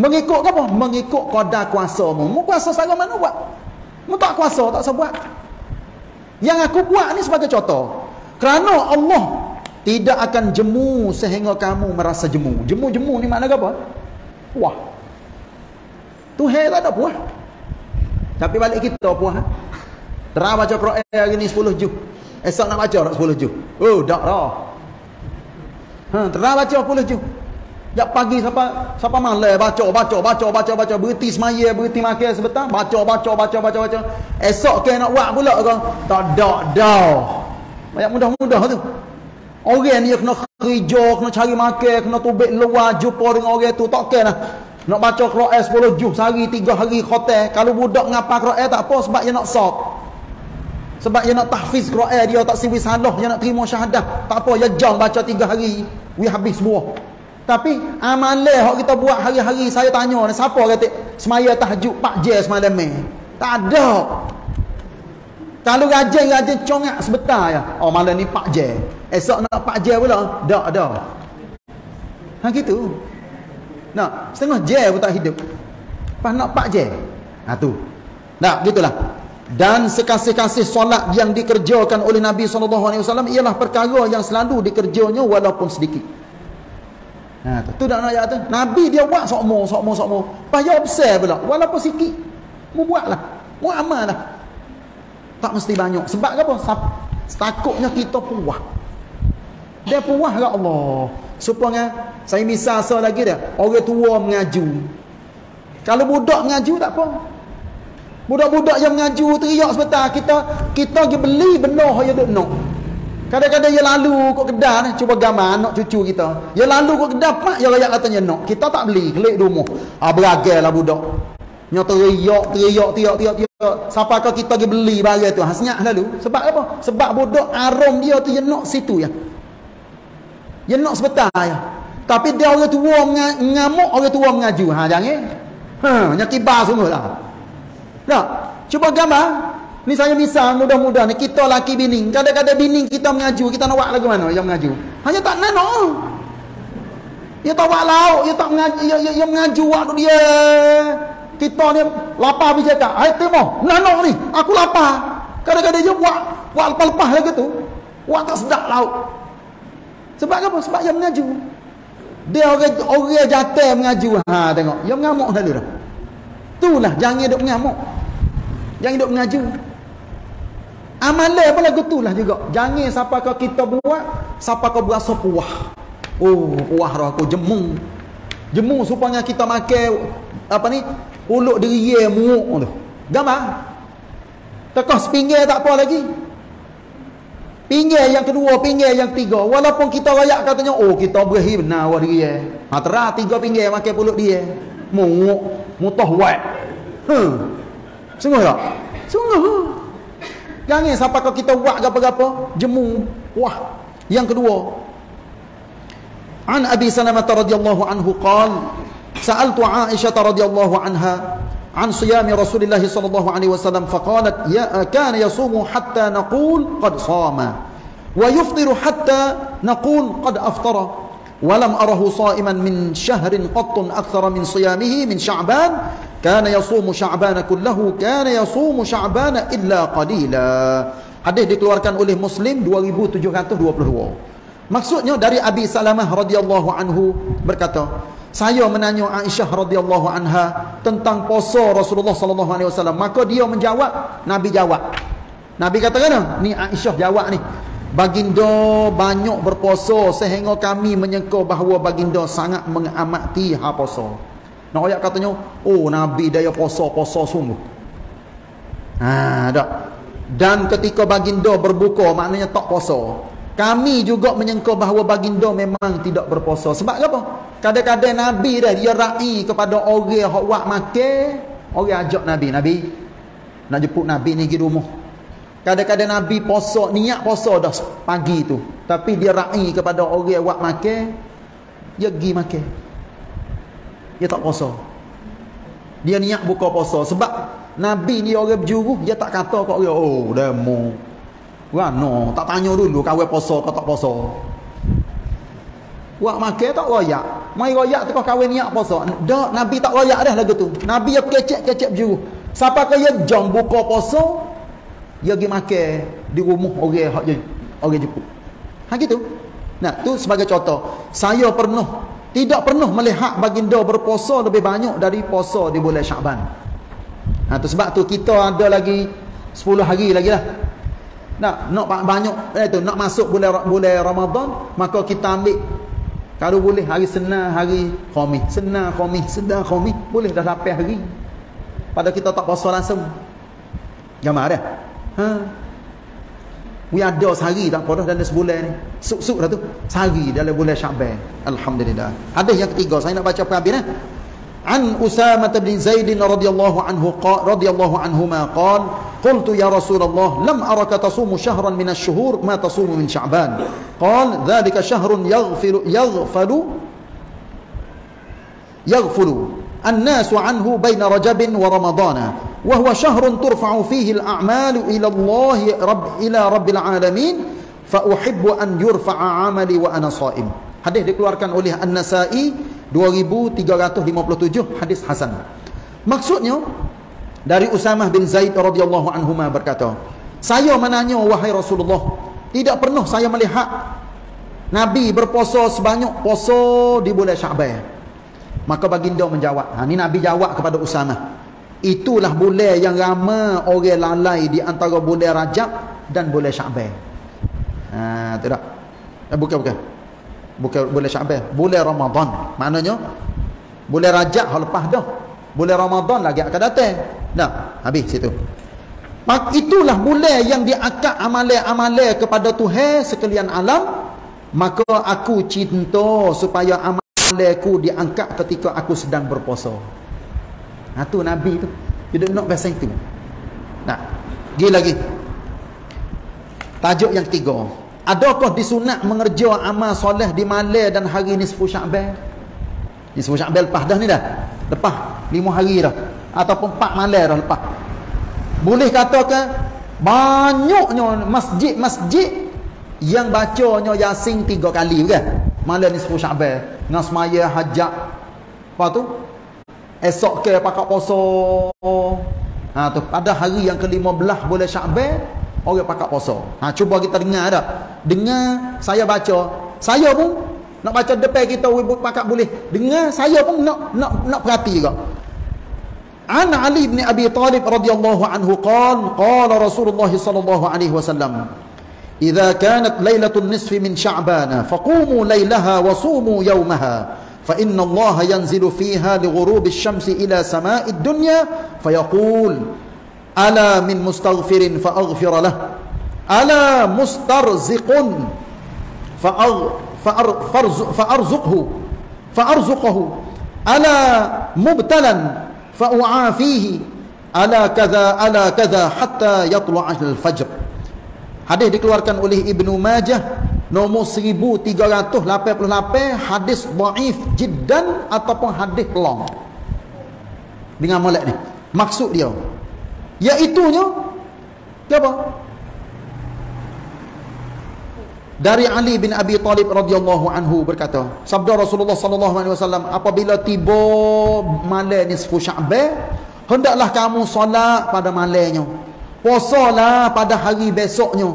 Mengikut apa? Mengikut qada kuasamu. Mu kuasa secara mana buat? Mu tak kuasa, tak usah buat. Yang aku buat ni sebagai contoh. Kerana Allah tidak akan jemu sehingga kamu merasa jemu. Jemu-jemu ni makna apa? Wah. Tuhan tak ada puas. Tapi balik kita puas. Terang baca Quran hari ni 10 juz. Esok nak baca tak 10 juz? Oh, dak dah. Ha, terang baca 10 juz. Jak pagi siapa malam baca berhenti semaya, berhenti makan sebentar, baca. Esok ke nak buat pula ke? Tak dak dah. Banyak mudah-mudah tu. Orang ni kena kerja, kena cari makan, kena tubik luar, jumpa dengan orang tu, tak kena lah. Nak baca Quran 10 juz sehari, 3 hari khotel. Kalau budak ngapa Quran tak apa, sebab dia nak sok. Sebab dia nak tahfiz Quran, dia tak siwi salah, dia nak terima syahadah. Tak apa, dia jam baca 3 hari, we habis semua. Tapi amalan yang kita buat hari-hari, saya tanya, siapa kata semaya tahajud 4 jam semalam ni? Tak ada. Kalau rajin-rajin congak sebentar ya. Oh malam ni 4 jam. Esok nak 4 jam pula. Tak ada. Ha gitu. Nak setengah jam pun tak hidup. Pas nak 4 jam. Ha tu. Nah, gitulah. Dan sekasih-kasih solat yang dikerjakan oleh Nabi SAW ialah perkara yang selalu dikerjanya walaupun sedikit. Ha tu. Tu dak nak ayat tu. Nabi dia buat sokmo. Payah besar pula walaupun sikit. Mu buatlah. Mu amallah. Tak mesti banyak. Sebab apa? Takutnya kita puas. Dia puas ke Allah. Supaya saya misal lagi dia. Orang tua mengaju. Kalau budak mengaju tak apa. Budak-budak yang mengaju teriak sebentar. Kita pergi beli benda yang duk nak. Kadang-kadang dia lalu kat kedai ni. Cuba gambar anak cucu kita. Dia lalu kat kedai pak. Dia rakyat katanya nak. Kita tak beli. Kelik rumah. Beragai lah budak. Dia teriak. Siapa kau kita pergi beli barang tu hasnyak lalu. Sebab apa? Sebab bodoh arom dia tu jenak situ ya. Jenak sebentar ya. Tapi dia orang tua ngamuk, orang tua mengaju. Ha jangan. Ha nyakibar sungguhlah. Tak. Cuba gambar. Ni saya misal mudah-mudahan kita laki bini. Kadang-kadang bini kita mengaju, kita nak buat lagu mana yang mengaju. Hanya tak nak. Dia tak buat lauk, dia tak mengaju, dia mengaju waktu dia. Kita ni lapar bijak tak? Hai temo, nanok ni. Aku lapar. Kadang-kadang dia buat lepas-lepas lagi tu. Buat tak sedap laut. Sebab apa? Sebab dia mengaju. Dia orang jatuh mengaju. Ha tengok, dia mengamuk lalu dah. Itulah jangan duk mengamuk. Jangan duk mengaju. Amalan pun lagu tulah juga. Jangan siapa kau kita buat, siapa kau berasa puas. Oh, puas roh aku jemu. Jemu supaya kita makan apa ni? Uluk deriye muak tu. Gambar. Tekos pinggir tak apa lagi. Pinggir yang kedua, pinggir yang ketiga. Walaupun kita rakyat katanya, oh kita berahi benar awak deriye. Ha terah 3 pinggir makan pulut dia. Muak, mutahwat. Sungguh tak? Sungguh. Jangan sampai kalau kita buat apa-apa jemu. Wah. Yang kedua, An Abi Salamah radhiyallahu anhu qala sa'altu Aisyah radhiyallahu anha an siyami Rasulillah sallallahu alaihi wasallam faqalat ya kana yasumu hatta naqul qad sama wa yuftiru hatta naqul qad aftara wa lam arahu sha'iman min shahrin qattun akthara min siyamihi min Sya'ban kana yasumu Sya'bana kullahu kana yasumu Sya'bana illa qalila. Hadis dikeluarkan oleh Muslim 2722. Maksudnya dari Abi Salamah radhiyallahu anhu berkata, saya menanya Aisyah radhiyallahu anha tentang puasa Rasulullah sallallahu alaihi wasallam, maka dia menjawab, Nabi jawab. Nabi kata kan, ni Aisyah jawab ni. Baginda banyak berpuasa sehingga kami menyangka bahawa baginda sangat mengamati hal puasa. Nak ayat katanya, oh Nabi daya puasa-puasa sungguh. Ha dak. Dan ketika baginda berbuka maknanya tak puasa. Kami juga menyangka bahawa baginda memang tidak berpuasa. Sebab apa? Kadang-kadang Nabi dah dia rai kepada orang yang buat makan, orang ajak Nabi. Nabi nak jemput Nabi ni pergi rumah. Kadang-kadang Nabi puasa, niat puasa dah pagi tu. Tapi dia rai kepada orang yang buat makan, dia pergi makan. Dia tak puasa. Dia niat buka puasa. Sebab Nabi ni orang berjuruh, dia tak kata kat orang, oh demo. Wah, no, tak tanya dulu kau puasa ke tak puasa. Wak makan tak royak. Mai royak tengok kau niat puasa. Dak, Nabi tak royak dah lagu tu. Nabi dia kecek-kecek berjuru. Siapa kaya jom buka puasa, dia pergi makan di rumah orang hak je, orang jepuk. Ha gitu. Nah, tu sebagai contoh. Saya pernah tidak pernah melihat baginda berpuasa lebih banyak dari puasa di bulan Sya'ban. Ha tu sebab tu kita ada lagi 10 hari lagi lah. Nak banyak itu nak masuk bulan Ramadan, maka kita ambil kalau boleh hari Senin, hari Khamis, Senin, Khamis, Senin, Khamis, boleh dah sampai hari. Pada kita tak puasa langsung. Jamaah dah. Ha. We ada sehari tak apa dah dalam sebulan ni. Suk-suk dah tu. Sehari dalam bulan Sya'ban. Alhamdulillah. Hadis yang ketiga saya nak baca perhabis dah. An Usamah bin Zaid radhiyallahu anhu qala radhiyallahu anhuma qala qultu ya Rasulullah lam araka tasumu syahran min asy-syuhur ma tasumu min Sya'ban qala dzalika syahrun yaghfulu an-nasu anhu baina Rajabin wa Ramadana wa huwa syahrun turfa'u fihi al-a'malu ila Allah ila rabbil alamin fa uhibbu an yurfa'a 'amali wa ana sha'im. Hadis dikeluarkan oleh An-Nasa'i 2357, hadis hasan. Maksudnya dari Usamah bin Zaid radhiyallahu anhu berkata, saya menanya wahai Rasulullah, tidak pernah saya melihat Nabi berpuasa sebanyak puasa di bulan Sya'ban. Maka baginda menjawab. Ha, ni Nabi jawab kepada Usamah. Itulah bulan yang ramai orang lalai di antara bulan Rajab dan bulan Sya'ban. Ha, tidak. Bukan bulan Sya'ban, bulan Ramadan. Maknanya bulan Rajab hal lepas dah. Bulan Ramadan lagi akan datang. Nah, habis situ. Itulah bulan yang diakad amalan-amalan kepada Tuhan sekalian alam. Maka aku cinta supaya amalanku diangkat ketika aku sedang berpuasa. Nah tu Nabi tu. Dia nak pasal itu. Nah, pergi lagi. Tajuk yang ketiga. Adakah disunat mengerja amal soleh di malam dan hari nisfu Sya'ban? Nisfu Sya'ban lepas dah ni dah. Lepas 5 hari dah. Ataupun 4 malam dah lepas. Boleh katakan banyaknya masjid-masjid yang bacanya Yasin 3 kali bukan? Malam nisfu Sya'ban. Nasmaya hajat. Lepas tu esok ke pakat puasa. Ha tu pada hari yang ke-15 bulan Sya'ban orang pakat puasa. Ha, cuba kita dengar tak? Dengar saya baca. Saya pun nak baca depan kita pakat boleh. Dengar saya pun nak perhati juga. An Ali bin Abi Talib radhiyallahu anhu qala qala Rasulullah sallallahu alaihi wasallam idza kanat lailatul nisfi min Sya'ban faqumu lailaha wa sumu yawmaha fa inna Allah yanzilu fiha lighurubi asy-syamsi ila sama'id dunya fayaqul ala min mustaghfirin fa'aghfir lah ala mustarziqun fa'arzuqhu ala mubtalan fa'u'afihi ala kaza hatta yatla'al fajr. Hadis dikeluarkan oleh Ibnu Majah nomor 1388, hadis dhaif jiddan ataupun hadis long. Dengan molek ni maksud dia iaitunya apa? Dari Ali bin Abi Talib radhiyallahu anhu berkata, sabda Rasulullah sallallahu alaihi wasallam, apabila tiba malam nisfu Sya'ban, hendaklah kamu solat pada malamnya, puasalah pada hari besoknya,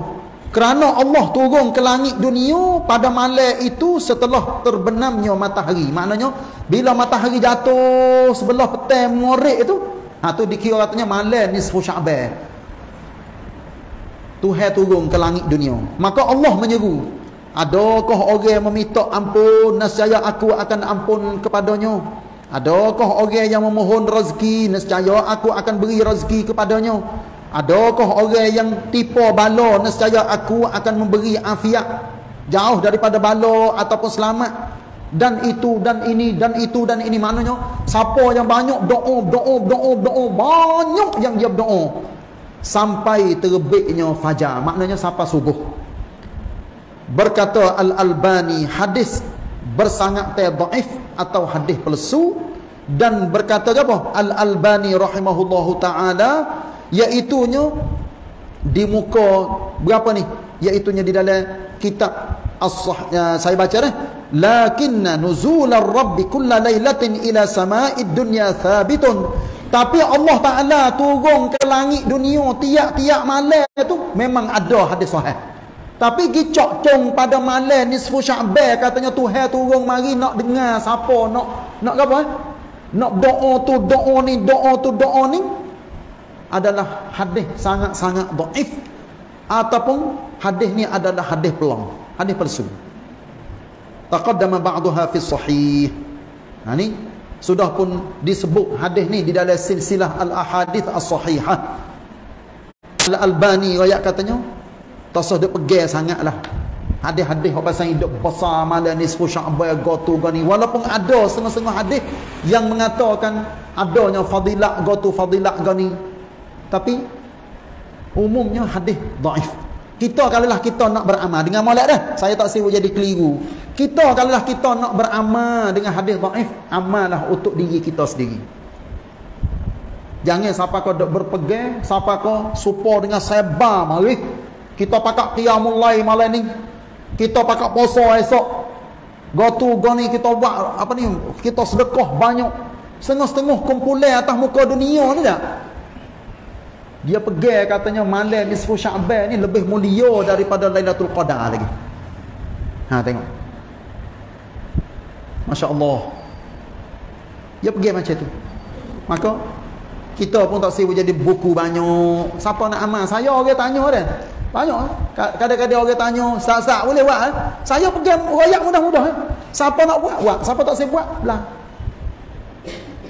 kerana Allah turun ke langit dunia pada malam itu setelah terbenamnya matahari. Maknanya bila matahari jatuh sebelah petang murik itu, ha tu dikira katanya malam nisfu Sya'ban. Tuhan turun ke langit dunia. Maka Allah menyeru, adakah orang yang meminta ampun, nescaya aku akan ampun kepadanya? Adakah orang yang memohon rezeki, nescaya aku akan beri rezeki kepadanya? Adakah orang yang tipu bala, nescaya aku akan memberi afiat, jauh daripada bala ataupun selamat? Dan itu, dan ini, dan itu, dan ini. Maknanya, siapa yang banyak doa, banyak yang dia berdoa sampai terbitnya fajar, maknanya sampai subuh. Berkata Al-Albani, hadis bersangat dhaif atau hadis palsu. Dan berkata apa Al-Albani rahimahullahu ta'ala, iaitunya di muka berapa ni, iaitunya di dalam kitab as-sahih saya baca dah, lakinna nuzular rabbi kulla lailatin ila sama'id dunya thabitun. Tapi Allah Ta'ala turun ke langit dunia tiap-tiap malam tu memang ada hadis sahih. Tapi gicok-cong pada malam nisfu Sya'ban katanya Tuhan turun mari nak dengar siapa nak apa? Nak doa tu doa ni, doa tu doa ni, adalah hadis sangat-sangat dhaif ataupun hadis ni adalah hadis pelong, hadis palsu. Taqaddama ba'daha fi sahih. Ha ni sudah pun disebut hadis ni di dalam silsilah al-ahadith as-sahihah. Al-Albani rakyat katanya tasah dia pegang sangatlah hadis-hadis apa pasal hidup besar malam nisfu Sya'ban gotu gani, walaupun ada setengah-setengah hadis yang mengatakan adanya fadilat gotu fadilat gani, tapi umumnya hadis dhaif. Kita kalaulah kita nak beramal dengan molek dah, saya tak sibuk jadi keliru. Kita kalaulah kita nak beramal dengan hadis dhaif, amallah untuk diri kita sendiri. Jangan siapa kau dok berpegang, siapa kau support dengan sebar malih. Kita pakak qiyamul lail malam ni. Kita pakak puasa esok. Gotu goni kita buat apa ni? Kita sedekah banyak. Setengah-setengah kumpulan atas muka dunia ni dah. Dia pegang katanya malam nisfu Sya'ban ni lebih mulia daripada Lailatul Qadar lagi. Ha tengok. Masya Allah. Dia pegang macam tu. Maka kita pun tak sibuk jadi buku banyak. Siapa nak amal? Saya orang tanya dah. Banyak. Kadang-kadang orang tanya, "Ustaz, boleh buat?" Saya pegang royak mudah-mudah. Siapa nak buat? Buat. Siapa tak sibuk buat? Belah.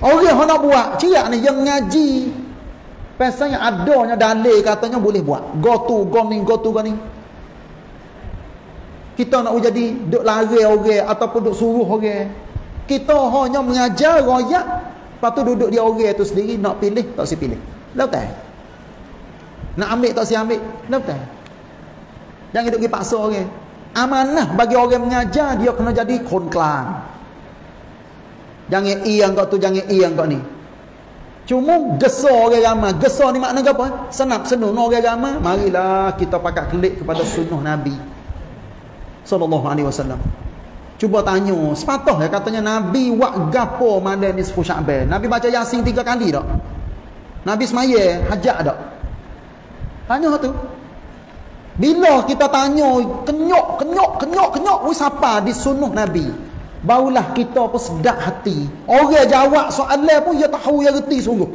Orang yang nak buat, ciak ni yang ngaji. Pasalnya adanya dalil katanya boleh buat. Go to go ni. Kita nak jadi duk lari orang ataupun duk suruh orang. Kita hanya mengajar royak, lepas tu duduk dia orang tu sendiri nak pilih tak si pilih. Dah tak? Nak ambil tak si ambil. Dah tak? Jangan duk pergi paksa orang. Amanah bagi orang mengajar, dia kena jadi konklang. Jangan yang kau tu, jangan yang kau ni. Cuma gesa orang ramai. Gesa ni maknanya apa? Senap senun orang ramai. Marilah kita pakat kelik kepada sunnah Nabi sallallahu alaihi wasallam. Cuba tanya, sepatah ya katanya Nabi buat gapo malam nisfu Sya'ban? Nabi baca Yasin 3 kali tak? Nabi sembahyang hajat tak? Tanya tu. Bila kita tanya kenyok, wei siapa di sunnah Nabi? Barulah kita pun sedap hati. Orang jawab soalan pun dia tahu, dia reti sungguh.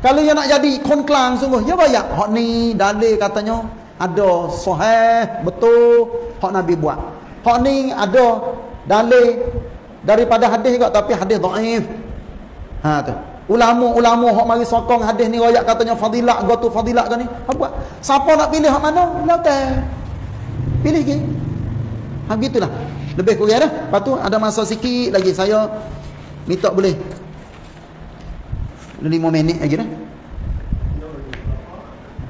Kalau dia nak jadi konklang sungguh, dia banyak. Hak ni dalil katanya ada sahih, betul, hak Nabi buat. Hak ni ada dalil daripada hadis juga tapi hadis dhaif. Ha tu. Ulama-ulama hak mari sokong hadis ni royak katanya fadilat gotu fadilat kan ni. Apa buat? Siapa nak pilih hak mana? Lauteh. Pilih ke? Ha gitulah. Lebih kurang dah. Lepas tu ada masa sikit lagi. Saya minta boleh 5 minit aja dah.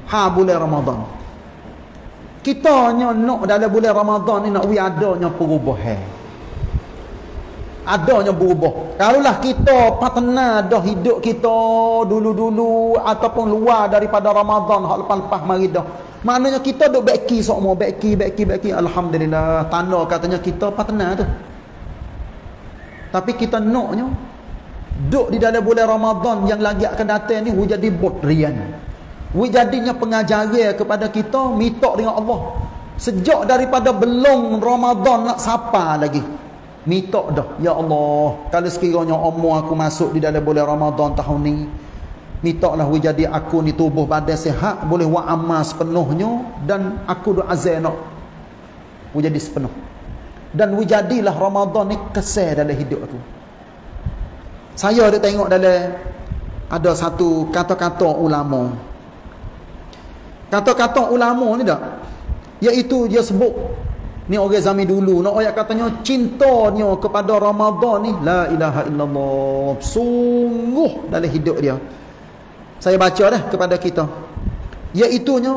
Ha, bulan Ramadan. Kita nak dalam bulan Ramadan ni nak we adanya perubahan. Adanya berubah. Kalaulah kita patna dah hidup kita dulu-dulu ataupun luar daripada Ramadan hak lepas-lepas mari dah. Maknanya kita duk beki semua, beki. Alhamdulillah, tanda katanya kita patna tu. Tapi kita naknya duk di dalam bulan Ramadan yang lagi akan datang ni we jadi bodrian. Wujadinya pengajaran kepada kita mitok dengan Allah. Sejak daripada belum Ramadan nak sapa lagi mitok dah. Ya Allah, kalau sekiranya umur aku masuk di dalam bulan Ramadan tahun ni, mitoklah wujadi aku ni tubuh badan sihat, boleh buat amal sepenuhnya, dan aku doa zainok wujadi sepenuh. Dan wujadilah Ramadan ni kesel dalam hidup aku. Saya ada tengok dalam ada satu kata-kata ulama. Kata-kata ulama ni tak, iaitu dia sebut ni orang zaman dulu nak ayat katanya cintanya kepada Ramadan ni la ilaha illallah sungguh dalam hidup dia. Saya baca dah kepada kita, iaitunya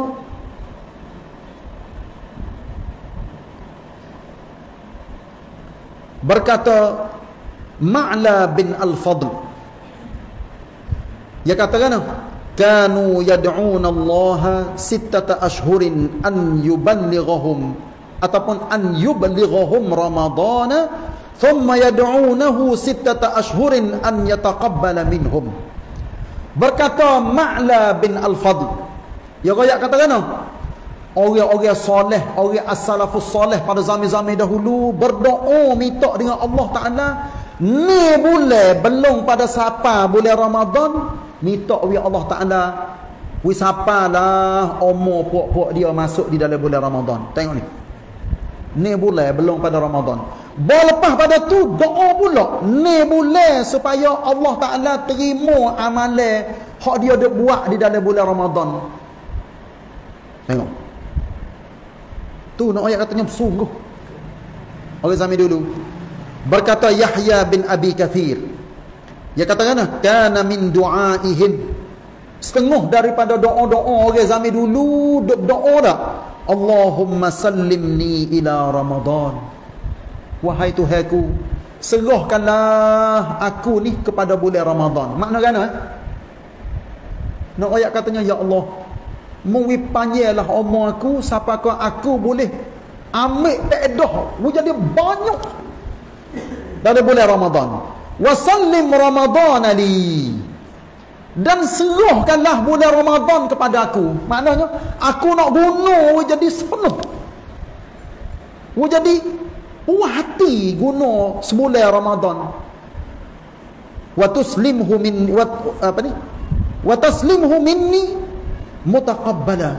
berkata Ma'la bin al-fadl, dia katakan kanu yad'una Allah sittata ashhurin an yuballighahum ataupun an yuballighahum ramadana thumma yad'unahu sittata ashhurin an yataqabbala minhum. Berkata Ma'la bin al-Fadl, ya royak katakan orang-orang soleh, orang as-salafus soleh pada zaman-zaman dahulu berdoa minta dengan Allah Taala ni boleh belum pada siapa bulan Ramadan mitok wi Allah Taala wi sapalah umur puak-puak dia masuk di dalam bulan Ramadan. Tengok ni. Ni bulan belum pada Ramadan. Lepas pada tu doa pula. Ni bulan supaya Allah Taala terima amalan hak dia dak buat di dalam bulan Ramadan. Tengok. Tu nak ayat katanya sungguh. Oleh zaman dulu. Berkata Yahya bin Abi Kathir, dia katakan kana min du'aihim, setengah daripada doa-doa orang zaman dulu doa dah Allahumma sallimni ila Ramadan, wahai Tuhanku serahkanlah aku ni kepada bulan Ramadan. Makna kan nak ayat katanya ya Allah mui panjanglah umur aku sampai aku boleh ambil faedah jadi banyak dari bulan Ramadan. Wasallim Ramadan ali, dan serahkanlah bulan Ramadan kepada aku. Maknanya aku nak guna jadi sepenuh, jadi puas hati guna sebulan Ramadan. Wa tuslimhu min apa ni, wa taslimhu minni mutaqabbala,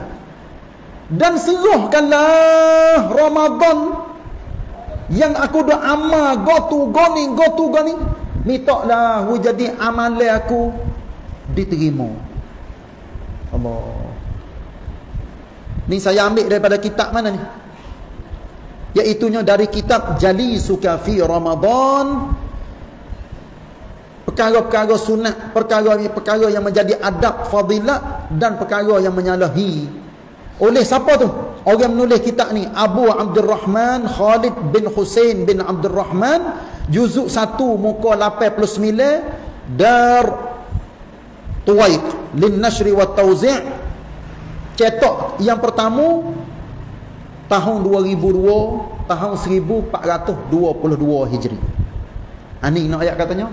dan serahkanlah Ramadan yang aku dah amal gotu goni mitoklah jadi amalan aku diterima. Allah. Ni saya ambil daripada kitab mana ni? Iaitunya dari kitab Jalisuka fi Ramadan. Perkara-perkara sunat, perkara yang menjadi adab fadilat dan perkara yang menyalahi. Oleh siapa tu? Orang menulis kitab ni Abu Abdurrahman Khalid bin Hussein bin Abdurrahman, juzuk 1 muka 89, Dar Tuwaiq lin nashri wa tawzi', cetak yang pertama tahun 2002, tahun 1422 Hijri. Ani nak ayat katanya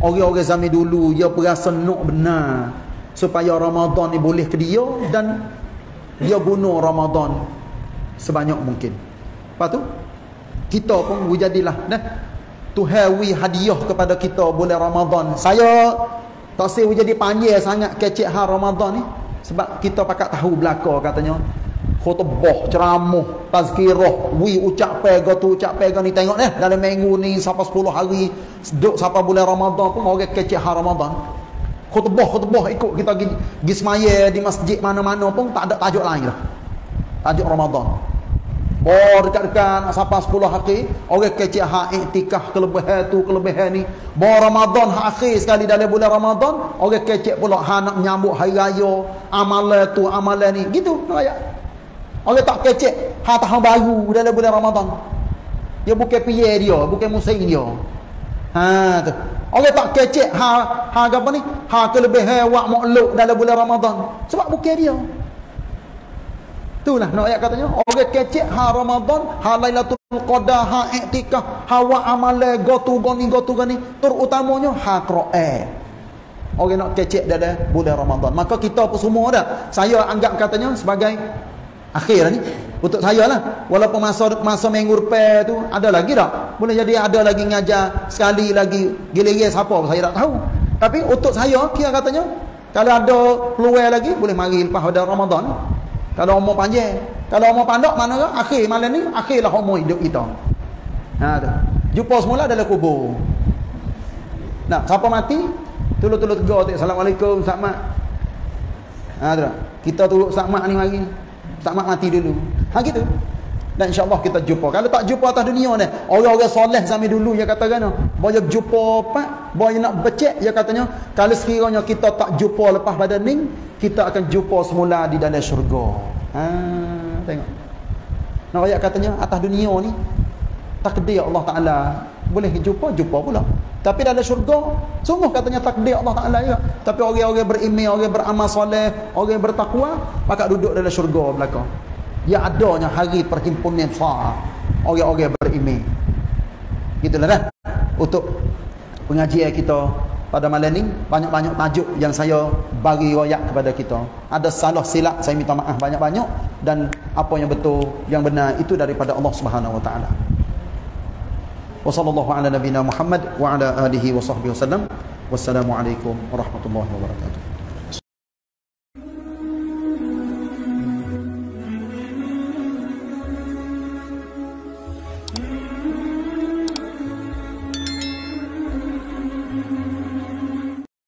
orang-orang zaman dulu dia perasa nak benar supaya Ramadan ni boleh ke dia, dan dia bunuh Ramadan sebanyak mungkin. Lepas tu kita pun wujadilah dah Tuhan we hadiah kepada kita bulan Ramadan. Saya tak saya jadi panjang sangat kecek hal Ramadan ni, sebab kita pakat tahu belaka katanya khutbah, ceramah, tazkirah, we ucap pegang ni tengok dah dalam minggu ni sampai 10 hari duduk sampai bulan Ramadan pun orang kecek hal Ramadan. Khutbah ikut kita pergi sembahyang di masjid mana-mana pun tak ada tajuk lain dah. Tajuk Ramadan. Oh dekat-dekat siapa 10 hari orang kecil hak iktikaf kelebihan tu kelebihan ni. Bo Ramadan hak akhir sekali dalam bulan Ramadan orang kecil pula hak nak menyambut hari raya, amalan tu amalan ni. Gitu rakyat. Orang tak kecil hak tahun baru dalam bulan Ramadan. Dia bukan piye dia, bukan musim dia. Ha tu. Orang tak kecil hak apa ni? Hak kelebihan wak makluk dalam bulan Ramadan. Sebab bukan dia. Itulah nak ayat katanya orang kecek ha Ramadan, ha Lailatul Qadar, ha iktikaf, hawa amale gotu gani terutamanya ha qiraat. Orang nak kecek dalam bulan Ramadan. Maka kita pun semua dah. Saya anggap katanya sebagai akhir ni untuk saya lah. Walaupun masa minggu depan tu ada lagi dah. Boleh jadi ada lagi ngajar sekali lagi giliran siapa saya tak tahu. Tapi untuk saya kira katanya kalau ada peluang lagi boleh mari lepas pada Ramadan. Kalau umur panjang, kalau umur pandak mana ke? Akhir malam ni, akhirlah umur hidup kita. Ha tu. Jumpa semula dalam kubur. Nah, siapa mati? Tolong tegur tu. Assalamualaikum, Ustaz Mat. Ha tu. Kita tolong Ustaz Mat ni mari. Ustaz Mat mati dulu. Ha gitu. Dan insya-Allah kita jumpa. Kalau tak jumpa atas dunia ni, orang-orang soleh zaman dulu dia kata kan, boyo jumpa pak, boyo nak becek dia katanya, kalau sekiranya kita tak jumpa lepas badan ni, kita akan jumpa semula di dalam syurga. Ha, tengok. Nak ayat katanya atas dunia ni takdir Allah Taala. Boleh jumpa pula. Tapi dalam syurga sungguh katanya takdir Allah Taala juga. Tapi orang-orang beriman, orang beramal soleh, orang bertakwa, maka duduk dalam syurga belakang. Ya adanya hari perhimpunan besar orang-orang beriman. Gitulah dah untuk pengajian kita pada malam ni. Banyak-banyak tajuk yang saya bagi royak kepada kita. Ada salah silap saya minta maaf banyak-banyak, dan apa yang betul yang benar itu daripada Allah Subhanahu Wa Taala. Wa sallallahu ala nabiyina Muhammad wa ala alihi wa sahbihi wasallam. Wassalamualaikum warahmatullahi wabarakatuh.